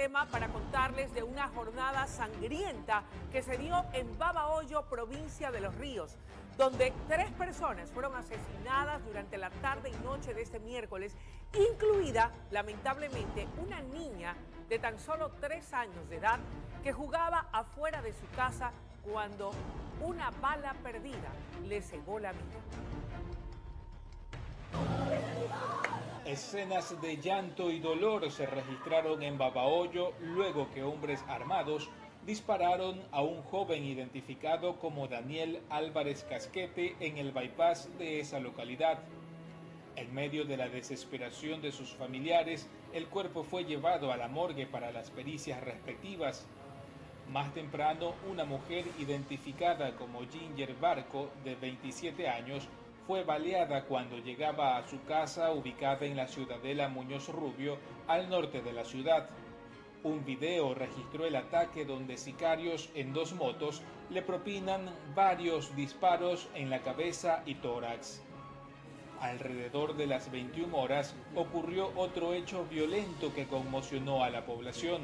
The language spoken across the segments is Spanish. tema para contarles de una jornada sangrienta que se dio en Babahoyo, provincia de Los Ríos, donde 3 personas fueron asesinadas durante la tarde y noche de este miércoles, incluida, lamentablemente, una niña de tan solo 3 años de edad que jugaba afuera de su casa cuando una bala perdida le cegó la vida. Escenas de llanto y dolor se registraron en Babahoyo luego que hombres armados dispararon a un joven identificado como Daniel Álvarez Casquete en el bypass de esa localidad. En medio de la desesperación de sus familiares, el cuerpo fue llevado a la morgue para las pericias respectivas. Más temprano, una mujer identificada como Ginger Barco, de 27 años, fue baleada cuando llegaba a su casa ubicada en la ciudadela Muñoz Rubio, al norte de la ciudad. Un video registró el ataque donde sicarios en 2 motos le propinan varios disparos en la cabeza y tórax. Alrededor de las 21 horas ocurrió otro hecho violento que conmocionó a la población.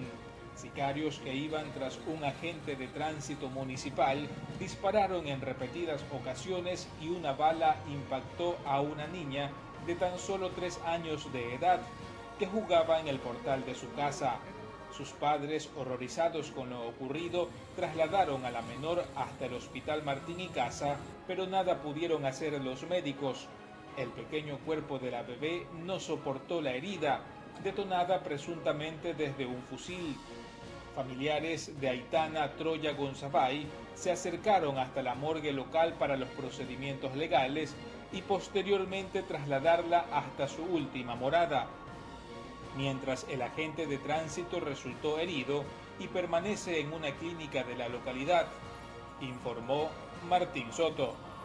Sicarios que iban tras un agente de tránsito municipal dispararon en repetidas ocasiones y una bala impactó a una niña de tan solo 3 años de edad que jugaba en el portal de su casa. Sus padres, horrorizados con lo ocurrido, trasladaron a la menor hasta el hospital Martín y Casa, pero nada pudieron hacer los médicos. El pequeño cuerpo de la bebé no soportó la herida, detonada presuntamente desde un fusil. Familiares de Aitana Troya Gonzabay se acercaron hasta la morgue local para los procedimientos legales y posteriormente trasladarla hasta su última morada. Mientras el agente de tránsito resultó herido y permanece en una clínica de la localidad, informó Martín Soto.